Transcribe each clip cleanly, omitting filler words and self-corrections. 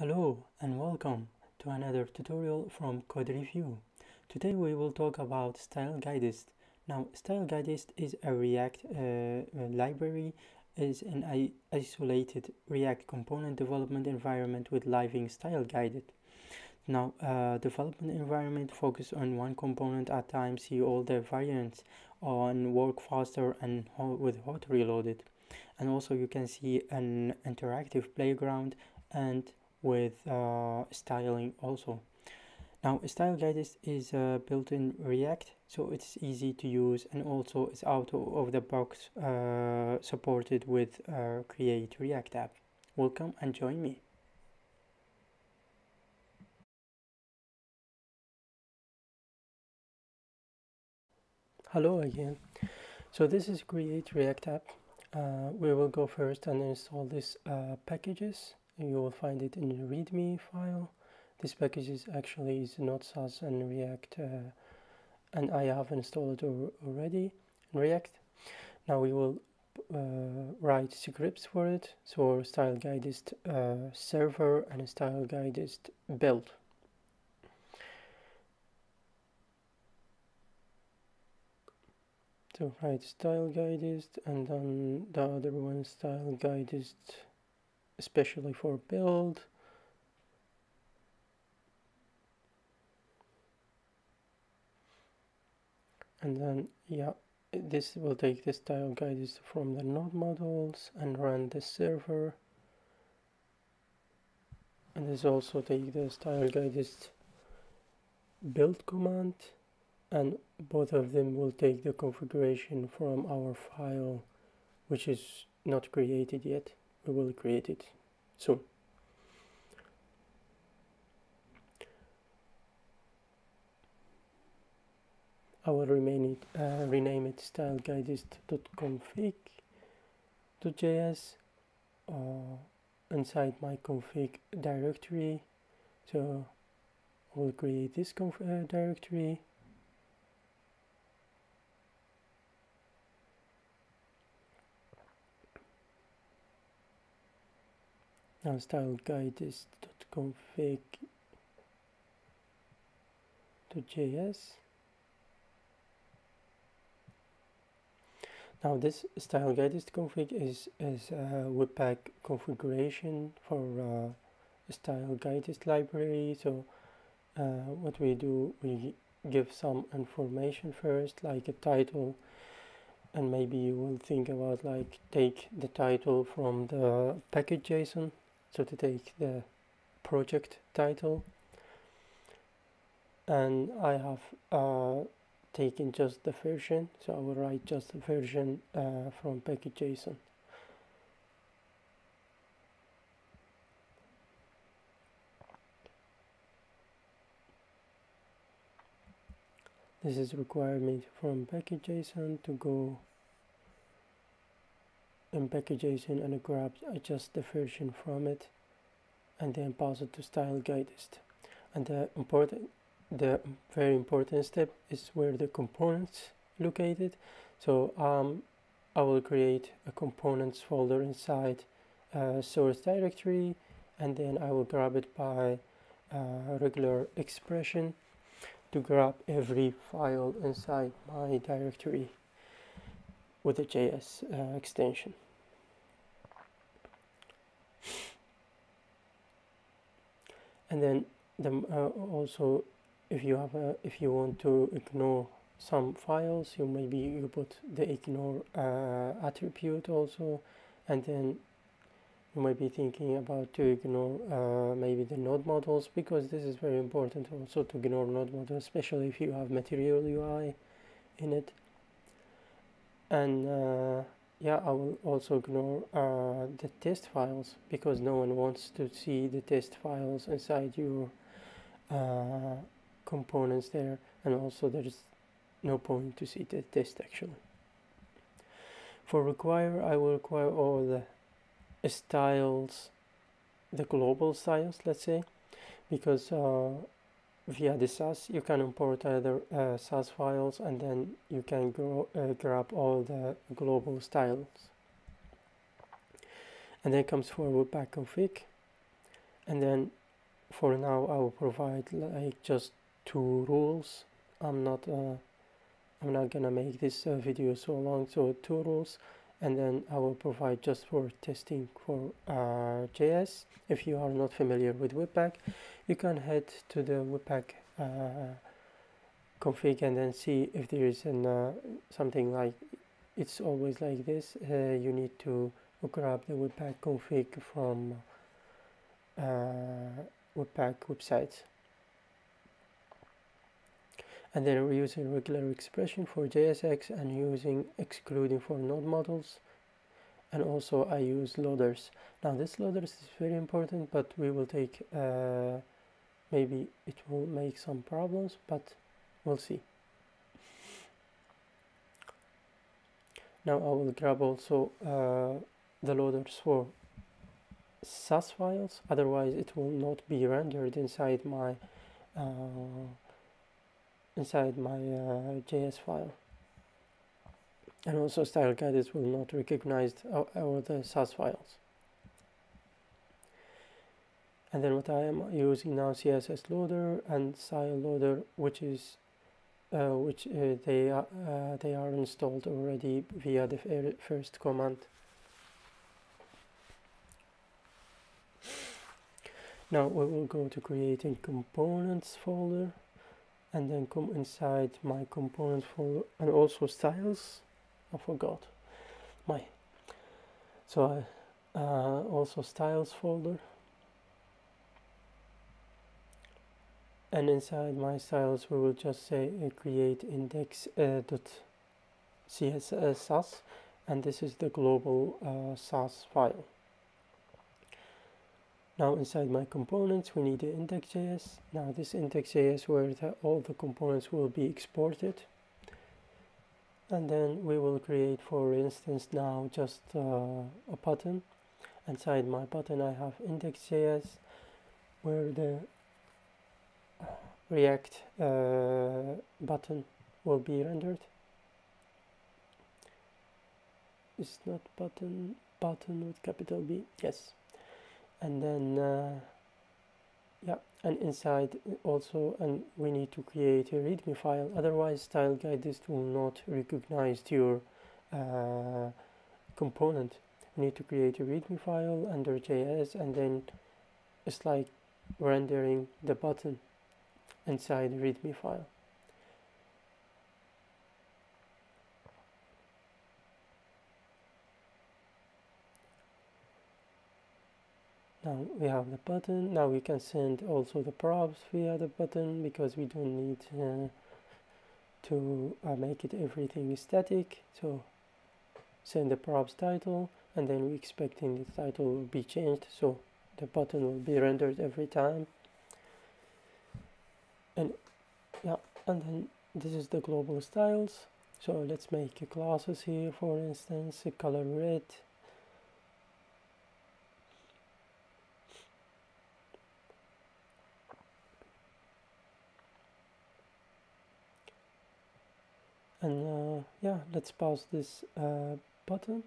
Hello and welcome to another tutorial from Code Review. Today we will talk about StyleGuidist. Now, StyleGuidist is a React library, is an isolated React component development environment with living style guided. Now, development environment focus on one component at a time, see all the variants on work faster and with hot reloaded. And also you can see an interactive playground and with styling also. Now, StyleGuidist is built in React, so it's easy to use, and also it's out of the box supported with Create React app. Welcome and join me. Hello again. So this is Create React app. We will go first and install this packages. You will find it in the README file. This package is actually not Sass and React, and I have installed it already in React. Now we will write scripts for it, so our StyleGuidist server and StyleGuidist build. So write StyleGuidist and then the other one StyleGuidist especially for build. And then, yeah, this will take the StyleGuidist from the node modules and run the server. And this also take the StyleGuidist build command, and both of them will take the configuration from our file, which is not created yet. We will create it soon. I will rename it StyleGuidist.config.js inside my config directory. So we'll create this config directory. Now StyleGuidist.config.js. Now this StyleGuidist config is a webpack configuration for StyleGuidist library. So what we do, we give some information first, like a title, and maybe you will think about like take the title from the package.json, so to take the project title. And I have taken just the version, so I will write just the version from package.json. This is requirement from package.json to go in package.json and grab just the version from it, and then pass it to StyleGuidist. And the very important step is where the components located. So I will create a components folder inside source directory, and then I will grab it by regular expression to grab every file inside my directory with a JS extension. And then also, if you want to ignore some files, you maybe put the ignore attribute also. And then you might be thinking about to ignore maybe the node models, because this is very important also to ignore node models, especially if you have material UI in it. And yeah, I will also ignore the test files, because no one wants to see the test files inside your components there, and also there's no point to see the test actually. For require, I will require all the styles, the global styles, let's say, because via the Sass you can import either Sass files, and then you can grab all the global styles. And then comes for webpack config. And then for now I will provide like just two rules. I'm not gonna make this video so long, so two rules, and then I will provide just for testing for JS. If you are not familiar with Webpack, you can head to the Webpack config and then see if there is an something like it's always like this. You need to grab the Webpack config from Webpack website. And then we're using regular expression for JSX and using excluding for node modules, and also I use loaders. Now this loaders is very important, but we will take maybe it will make some problems, but we'll see. Now I will grab also the loaders for Sass files, otherwise it will not be rendered inside my JS file, and also style guidance will not recognize the Sass files. And then what I am using now, CSS loader and style loader, which is they are installed already via the first command. Now we will go to creating components folder, and then come inside my component folder and also styles. I forgot my also styles folder, and inside my styles we will just say create index dot CSS, and this is the global Sass file. Now inside my components we need the index.js. Now this index.js where all the components will be exported, and then we will create, for instance, now just a button. Inside my button I have index.js where the React button will be rendered. It's not button, button with capital B, yes. And then yeah, and inside also, and we need to create a readme file, otherwise style guidist will not recognize your component. We need to create a readme file under JS, and then it's like rendering the button inside the readme file. Now we have the button. Now we can send also the props via the button, because we don't need to make it everything static. So send the props title, and then we expecting the title will be changed, so the button will be rendered every time. And yeah, and then this is the global styles. So let's make classes here, for instance, a color red. And yeah, let's pass this button,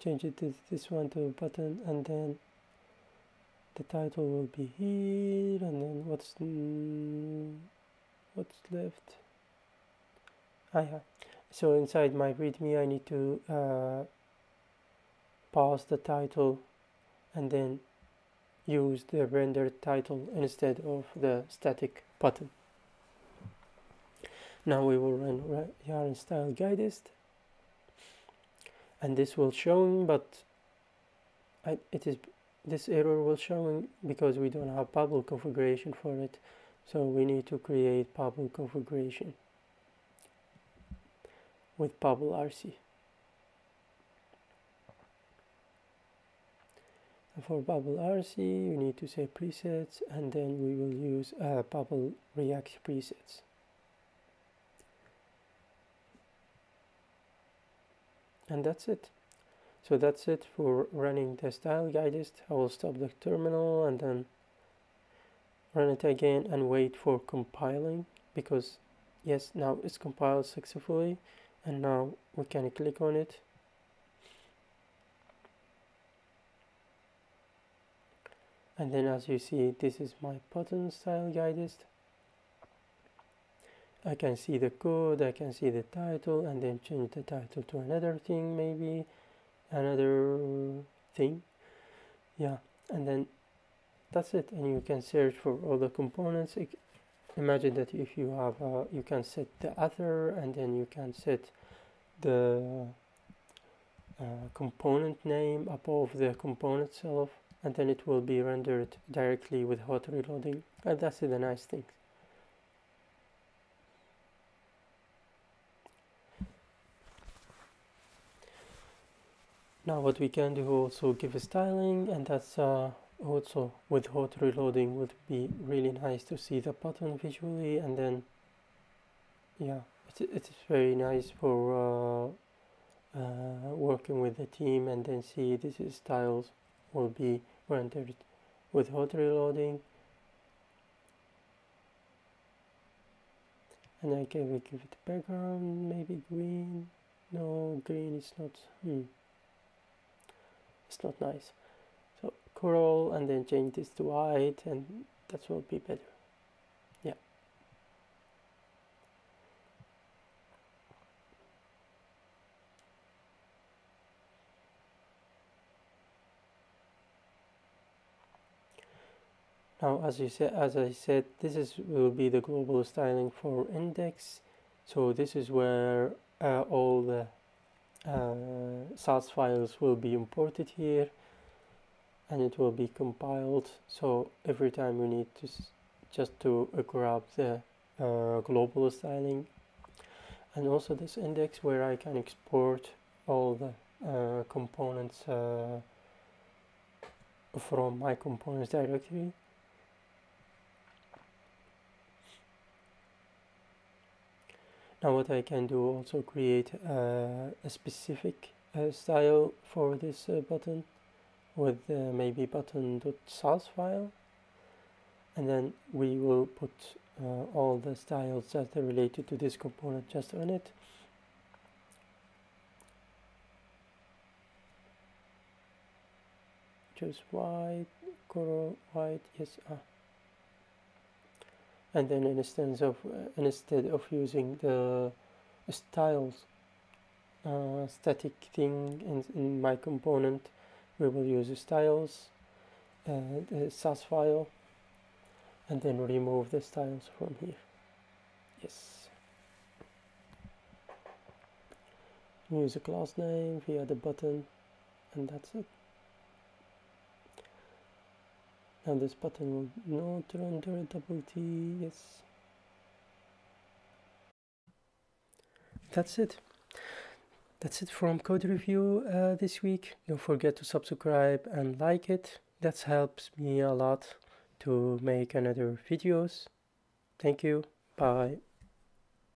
change it to this one to a button, and then the title will be here, and then what's left? Yeah. So inside my readme I need to pass the title and then use the rendered title instead of the static button. Now we will run yarn style guidist, and this will show, but this error will show because we don't have Babel configuration for it, so we need to create Babel configuration with Babel RC. And for Babel RC, you need to say presets, and then we will use Babel React presets. And that's it. So that's it for running the style guidist. I will stop the terminal and then run it again and wait for compiling, because yes, now it's compiled successfully, and now we can click on it. And then, as you see, this is my button style guidist. I can see the code, I can see the title, and then change the title to another thing, maybe another thing. Yeah, and then that's it. And you can search for all the components. Imagine that if you have you can set the author, and then you can set the component name above the component itself, and then it will be rendered directly with hot reloading. And that's the nice thing. Now what we can do also give a styling, and that's also with hot reloading would be really nice to see the button visually. And then yeah, it's very nice for working with the team, and then see this is styles will be rendered with hot reloading. And I can give it background, maybe green. No, green is not. It's not nice, so coral, and then change this to white, and that will be better. Yeah, now as I said, this will be the global styling for index. So this is where all the Sass files will be imported here, and it will be compiled. So every time we need to just grab the global styling, and also this index where I can export all the components from my components directory. Now what I can do also create a specific style for this button with maybe button.sass file, and then we will put all the styles that are related to this component just on it. Choose white, coral, white, yes. And then instead of using the styles static thing in my component, we will use the styles, the Sass file, and then remove the styles from here. Yes. Use a class name via the button, and that's it. Now this button will not render double T, yes. That's it. That's it from Code Review this week. Don't forget to subscribe and like it. That helps me a lot to make another videos. Thank you. Bye.